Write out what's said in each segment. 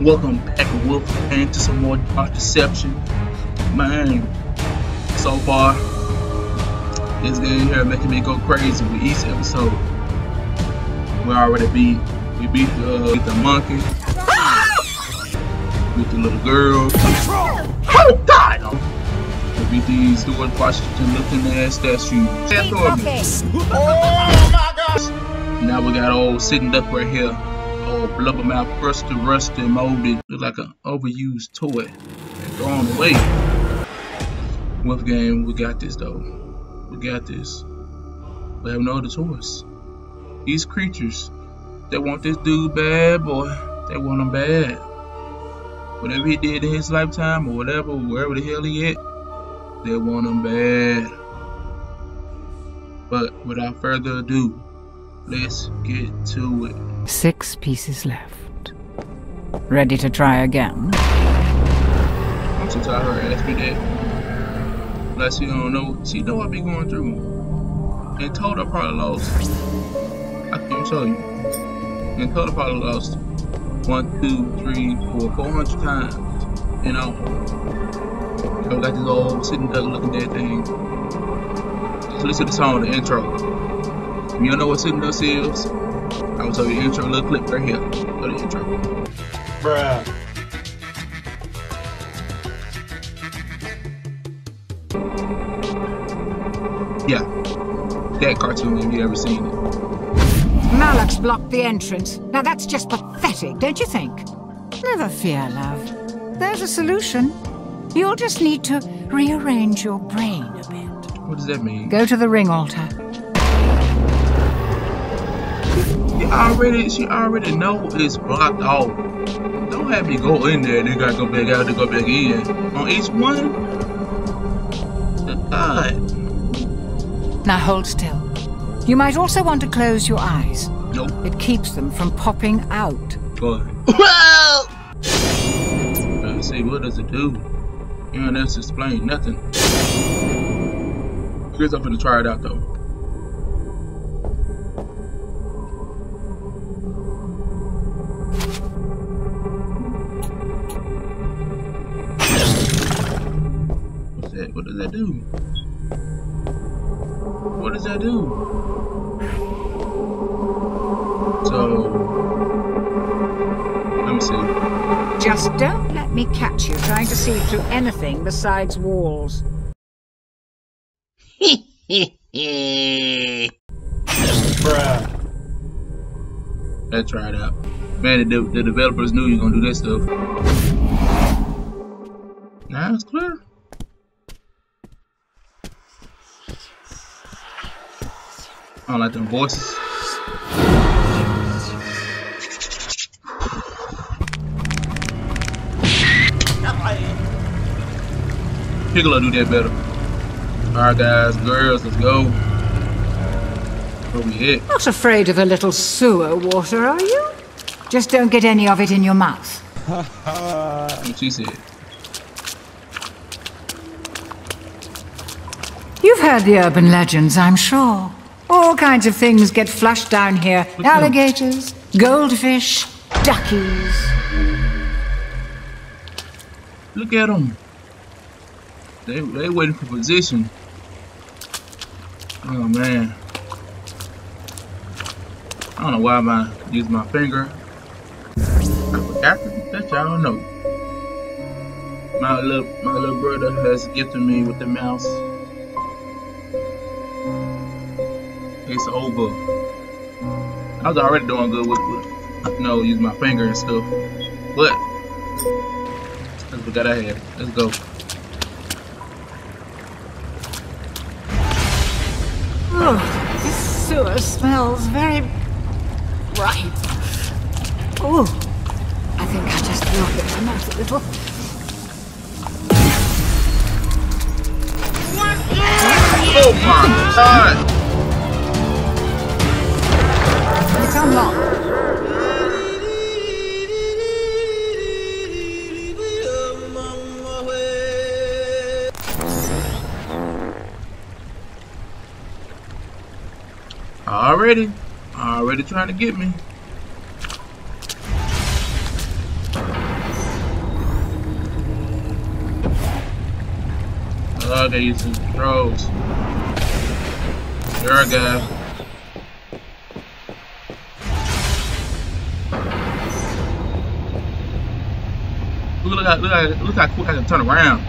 Welcome back, Wolfgang, to some more Dark Deception. Man, so far, this game here making me go crazy with each episode. We beat the monkey, beat the little girl. Oh God! We beat these George Washington-looking ass statues. Oh my gosh! Now we got old Sitting Duck right here. Old blubbermouth, crusted, rusted, molded, look like an overused toy and thrown away. Wolfgang, we got this though. We got this. We have no other choice. These creatures, they want this dude bad, boy. They want him bad. Whatever he did in his lifetime or whatever, wherever the hell he at, they want him bad. But without further ado, let's get to it. 6 pieces left. Ready to try again? I'm so tired of her asking that. Like she don't know. She know I be going through. And Toda probably lost. I can show you. And Toda probably lost 400 times. You know? So we got this old Sitting Duck looking dead thing. Just listen to the song, the intro. If you don't know what Sitting Duck is, I will tell you the intro, little clip right here. Go to the intro. Bruh. Yeah. That cartoon, if you ever seen it. Malak's blocked the entrance. Now that's just pathetic, don't you think? Never fear, love. There's a solution. You'll just need to rearrange your brain a bit. What does that mean? Go to the ring altar. She already know it's blocked off. Don't have me go in there and then gotta go back out and go back in. On each one? God. Now hold still. You might also want to close your eyes. Nope. It keeps them from popping out. Go ahead. Well! Let's see, what does it do? You know, that's explain nothing. Here's I'm gonna try it out though. What's that? What does that do? What does that do? So, let me see. Just don't let me catch you trying to see through anything besides walls. Bruh. Let's try it out. Man, the developers knew you were gonna do that stuff. Now it's clear. I don't like them voices. Piccolo do that better. Alright guys, girls, let's go. Where we hit. Not afraid of a little sewer water, are you? Just don't get any of it in your mouth. What she said. You've heard the urban legends, I'm sure. All kinds of things get flushed down here. Look alligators, up. Goldfish, duckies. Look at them. They waiting for position. Oh man. I don't know why I used my finger. After that, I don't know. My little brother has gifted me with the mouse. It's over. I was already doing good with it. You know, using my finger and stuff. But that's what I had. Let's go. Oh, this sewer smells very ripe. Oh, I think I just knocked it my mouth a little. Oh my God! It's unlocked. Already trying to get me. I love that using controls. There I go. Look how quick I can turn around.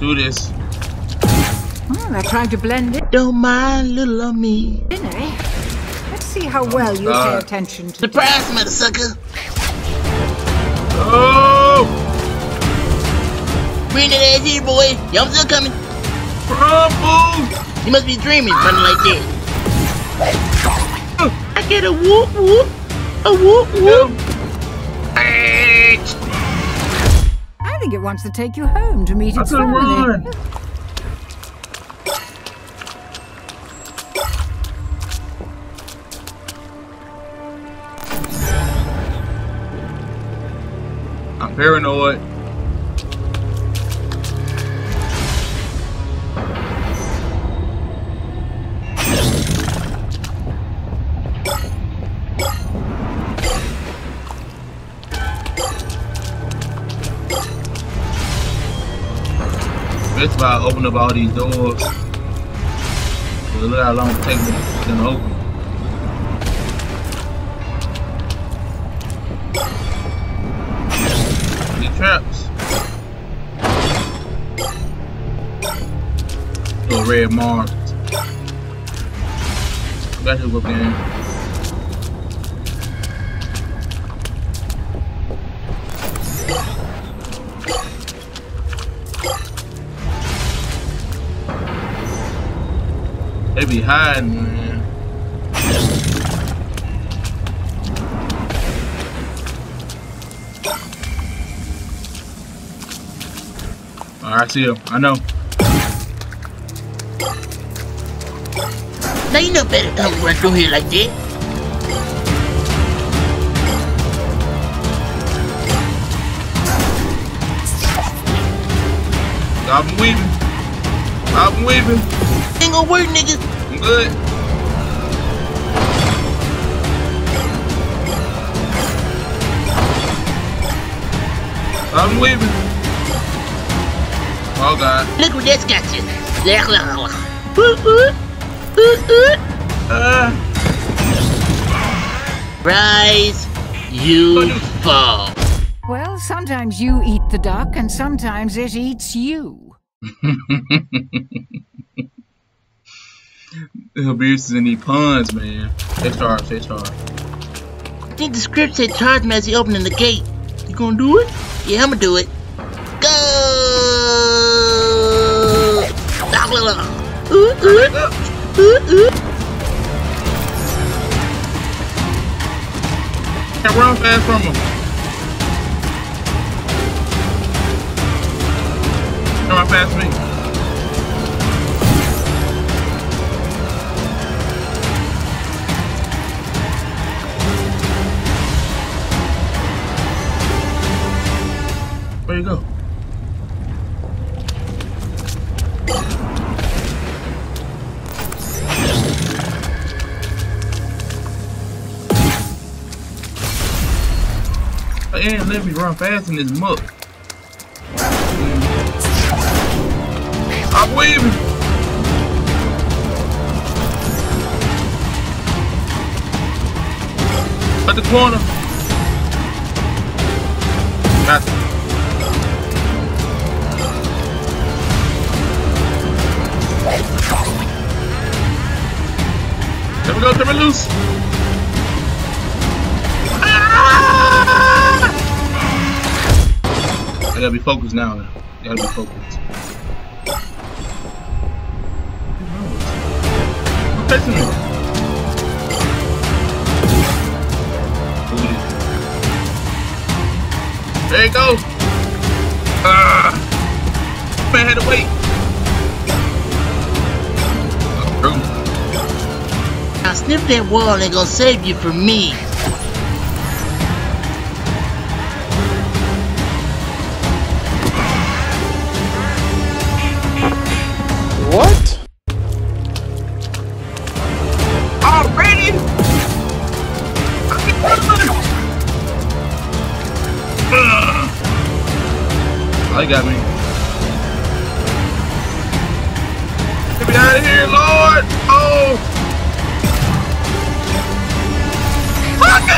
Do this. I'm trying to blend it. Don't mind little of me. Let's see how well you pay attention to surprise, motherfucker. Oh! Bring that ass here, boy. Y'all still coming. Crumble! You must be dreaming running like that. I get a whoop whoop, a whoop whoop. I think it wants to take you home to meet its family. Run. I'm paranoid. That's why I open up all these doors. Look how long it takes them to open. These traps. Little red marks. Got you, Wolfgang. They be hiding, man. All right, I see him. I know. Now you know better than to run through here like that. Stop weaving. Stop weaving. Ain't gonna work, niggas. I'm good. I'm leaving. Oh God. Look what that's got you. Rise, you fall. Well, sometimes you eat the duck, and sometimes it eats you. He'll be using these puns, man. They charge. I think the script said charge me as he opening the gate. You gonna do it? Yeah, I'm gonna do it. Go! Can't run fast from him. Come on, past me. Where you go? I ain't let me run fast in this muck. I'm waving. At the corner. Got you. Let me go, let me loose! Ah! I gotta be focused now. I gotta be focused. I'm facing me. There you go! Man, I had to wait! Now sniff that wall, and gonna save you from me. they got me. Get me out of here, Lord! Oh! Fuck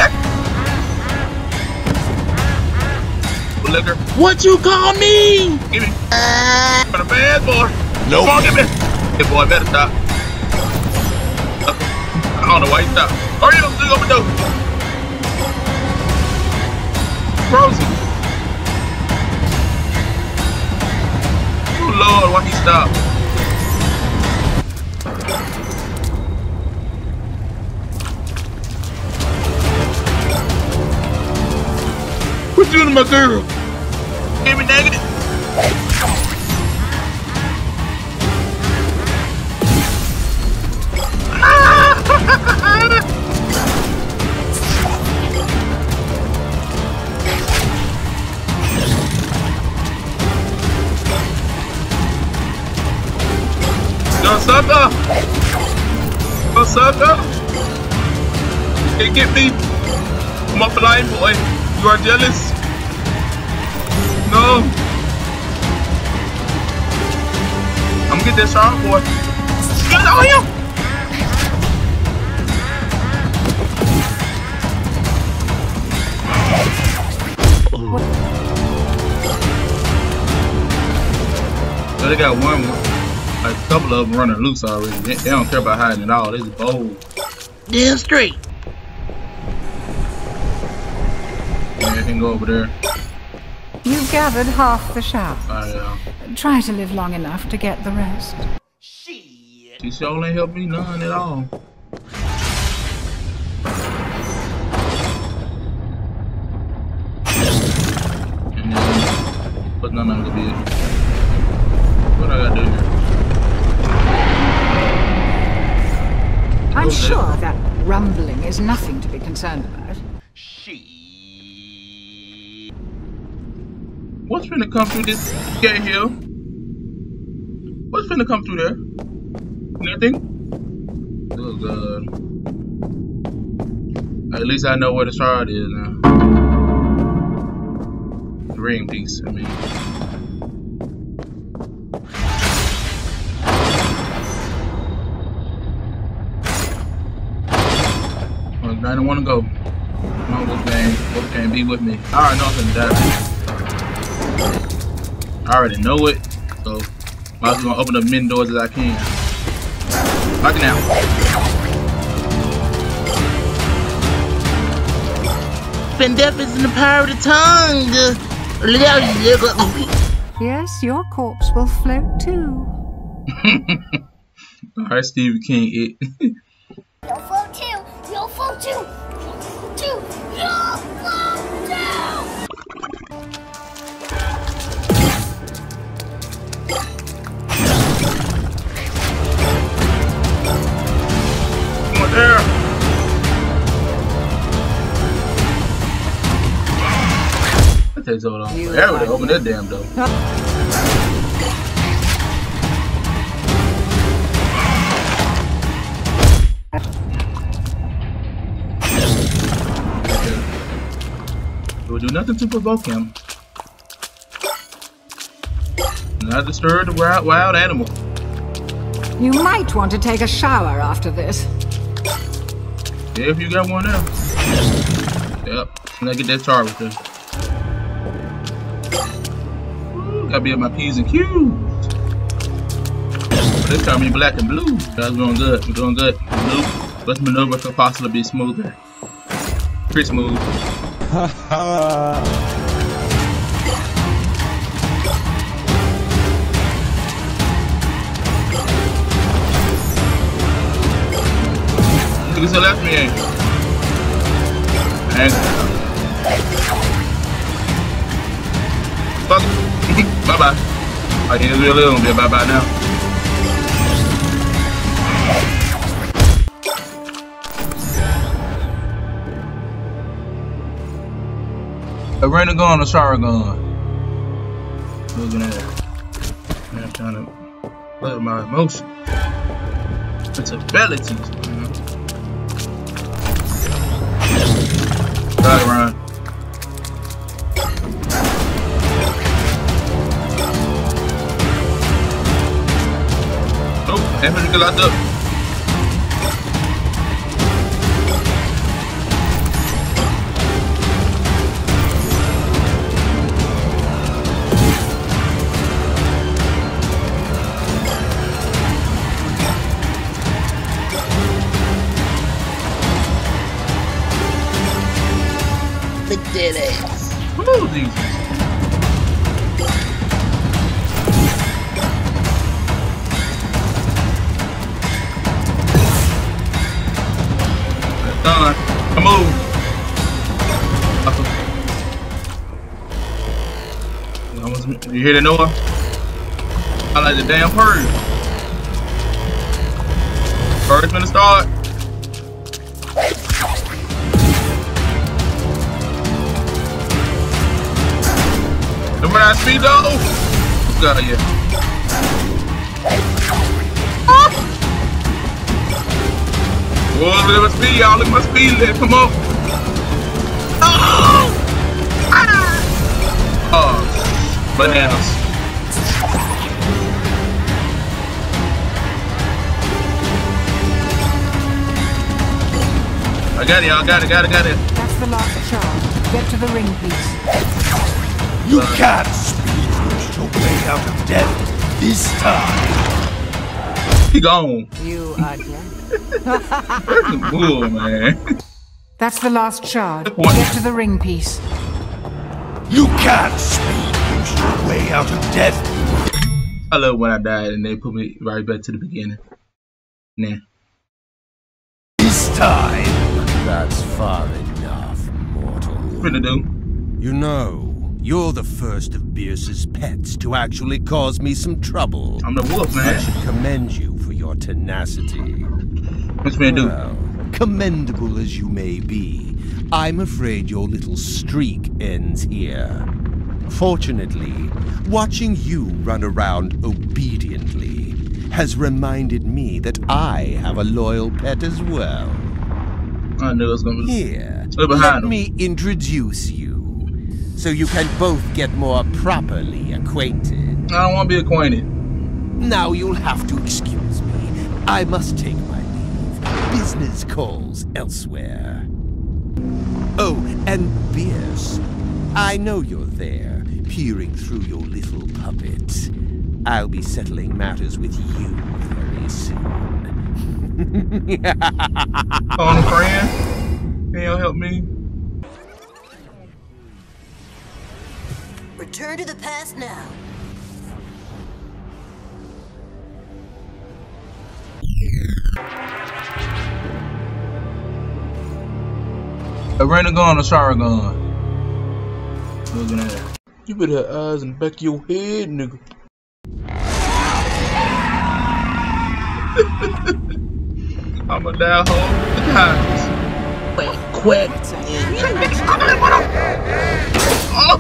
it! Liquor. What you call me? Give me. I'm a bad boy. Nope. Come on, give me. Hey boy, better stop. I don't know why you stop. Hurry up, dude, open the door. Frozen. Oh Lord, why he stop? What you doing to my girl? Give me negative. What's up, though? You can't get me. I'm a blind boy. You are jealous? No. I'm gonna get this wrong, boy. Get on him! So they got one. Like a couple of them running loose already. They don't care about hiding at all. They just bold. Damn straight. Yeah, they can go over there. You've gathered half the shafts. Try to live long enough to get the rest. Shit. She sure ain't helped me none at all. And then put none on the bed. What I gotta do here? I'm sure that rumbling is nothing to be concerned about. She. What's finna come through this gate here? What's finna come through there? Nothing? Oh god. At least I know where the shard is now. The ring piece, I mean. I don't want to go. Come on, Wolfgang, be with me. I already know I'm gonna die. I already know it, so I was gonna open up many doors as I can. Lock it now. Spend efforts in the power of the tongue. Yes, your corpse will float too. Alright, Stevie King, it. You'll float too! You'll float too! You'll float too! You'll float too! Come on there! That takes hold on. There we go. Open that damn door. We'll do nothing to provoke him. Not disturb the wild animal. You might want to take a shower after this. Yeah, if you got one now. Yep, I'm gonna get that tar with this. Ooh, gotta be at my P's and Q's. But this time we black and blue. Guys, we're doing good. We're doing good. Blue. Let's maneuver for possible to be smoother. Pretty smooth. Who's the left me? And fuck. Bye bye. I can do a little bit. Bye bye now. A random gun or shower gun? Looking at it. Man, I'm trying to play with my emotion. It's abilities, man. Try to run. gelandet. We did it. Woo, dude. Come on. You hear the noise? I like the damn herd. Bird's gonna start. Remember that speed though? God, yeah. Ah! Oh, look at my speed, y'all. Look at my speed limit. Come on. Oh! Ah! Oh, bananas. I got it, y'all. Got it. That's the last charge. Get to the ring, please. You can't speed rush your way out of death this time. He gone. You are dead. Bull, man. That's the last shard. Get to the ring piece. You can't speed your way out of death. I love when I died and they put me right back to the beginning. Nah. This time. That's far enough, mortal. What do? You know, you're the first of Beerus's pets to actually cause me some trouble. I'm the wolf, man. I should commend you for your tenacity. What's me do? Well, commendable as you may be, I'm afraid your little streak ends here. Fortunately, watching you run around obediently has reminded me that I have a loyal pet as well. I knew it was going to be. Here, let me introduce you, so you can both get more properly acquainted. I don't want to be acquainted. Now you'll have to excuse me. I must take my business calls elsewhere. Oh, and Beerus, I know you're there, peering through your little puppet. I'll be settling matters with you very soon. On a friend? Can you help me? Return to the past now. A Renegon or Sharagon? Looking at it. You better have eyes in the back of your head, nigga. I'm a die hole. Quick. Oh.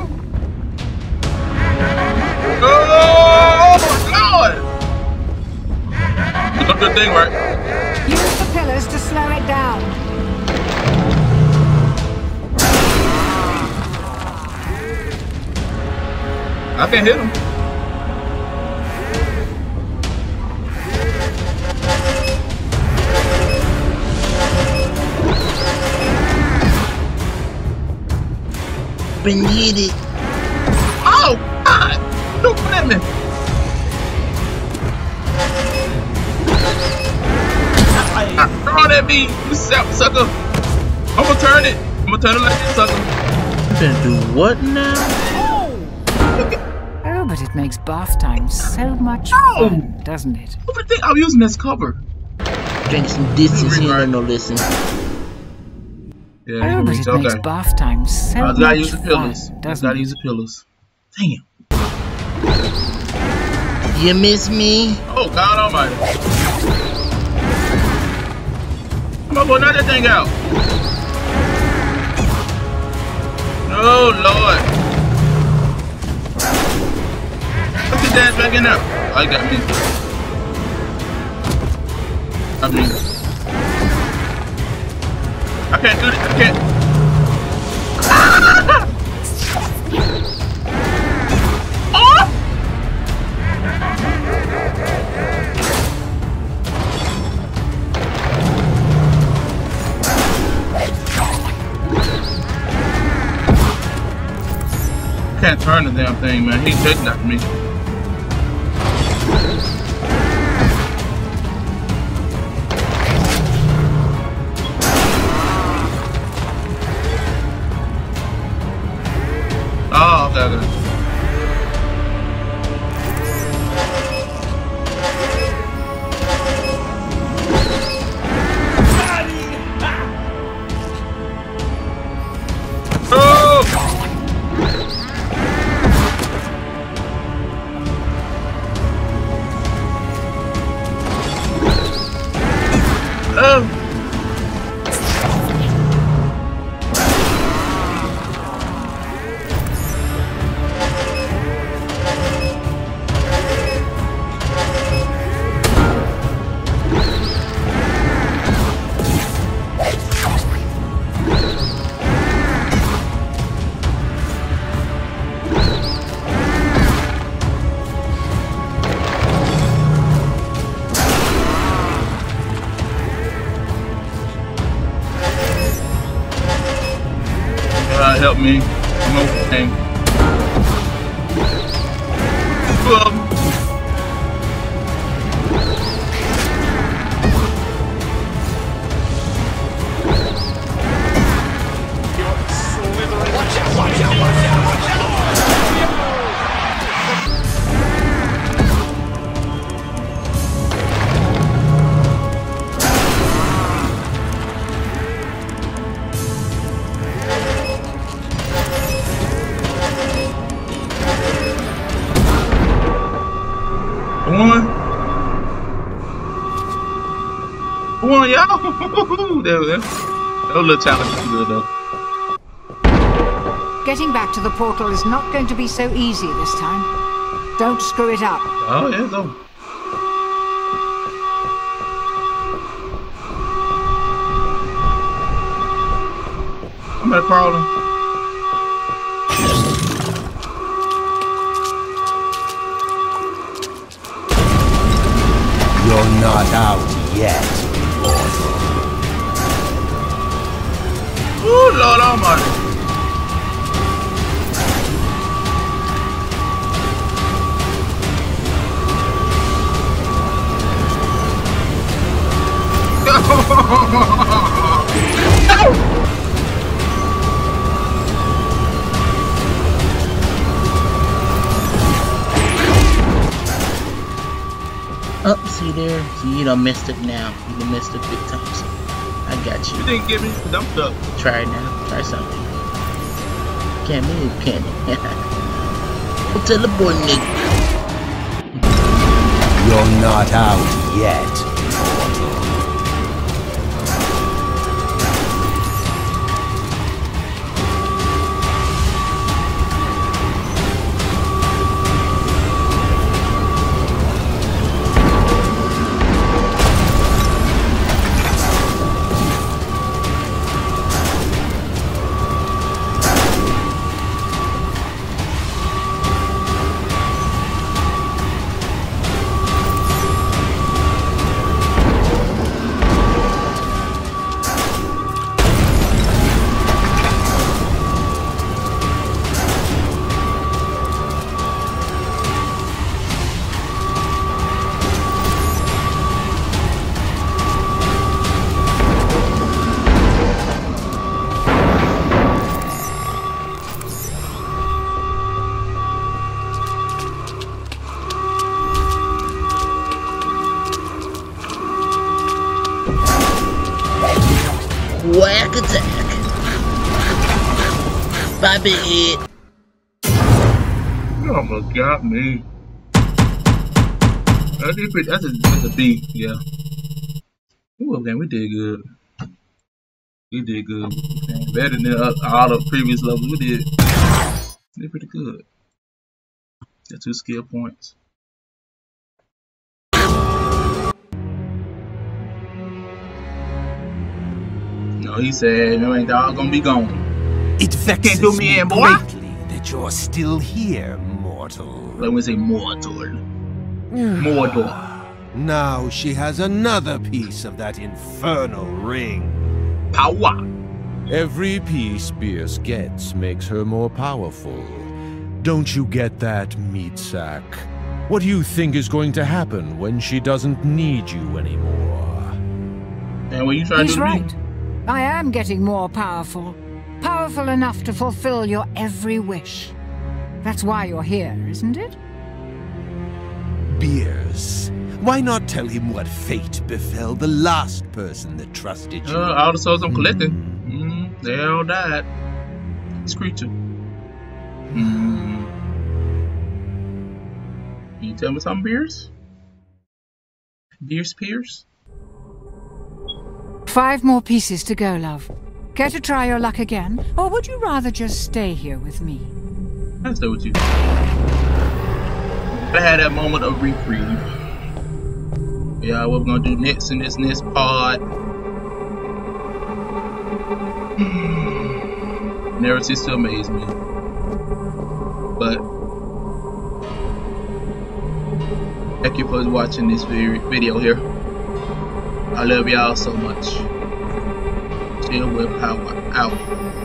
Oh my God! You got the thing right. Use the pillars to slow it down. I can hit him. We need it. Oh, God! Don't let me. Throw that beat, you sucker. I'm gonna turn it like this, sucker. You gonna do what now? But it makes bath time so much fun, doesn't it? What do you think I'm using this cover? Drink some distance here and no listen. Yeah, oh, but it makes bath time so much fun. I gotta use the pillars. Damn. You miss me? Oh, God Almighty. I'm gonna go knock that thing out. Oh, Lord. Dad's backing up. I got me. I mean, I can't do this. I can't. Ah! Oh! can't turn the damn thing, man. He's hitting at me. Oh, that is. Help me. I'm Wolfgang. Come on, y'all! There we go. That little challenge is good, though. Getting back to the portal is not going to be so easy this time. Don't screw it up. Oh, yeah, though. I'm at a problem. You're not out yet. Oh Lord Almighty! Oh, see there? See, you done messed up now. You done messed up big time, so. I got you. You didn't give me the dump duck. Try it now. Try something. Can't move, can it? I'll tell the boy, Nick. You're not out yet. Whack attack. Bobby hit. You almost got me. That's a beat, yeah. Ooh, man, we did good. We did good. Man, better than all the previous levels we did. We did pretty good. Got 2 skill points. No, he said, no, ain't dog gonna be gone. It vexes me greatly that you're still here, mortal. Let me say mortal. Mortal. Now she has another piece of that infernal ring. Power. Every piece Beers gets makes her more powerful. Don't you get that, meat sack? What do you think is going to happen when she doesn't need you anymore? And what you trying to do? He's right. I am getting more powerful. Powerful enough to fulfill your every wish. That's why you're here, isn't it? Beers. Why not tell him what fate befell the last person that trusted you? All the souls I'm collecting. They all died. This creature. Can you tell me something, Beers? Beers Pierce? 5 more pieces to go, love. Care to try your luck again? Or would you rather just stay here with me? I'll stay with you. I had that moment of reprieve. Yeah, what we're gonna do next in this next pod. Never ceases to amaze me. But thank you for watching this video here. I love y'all so much. Chill with Power out.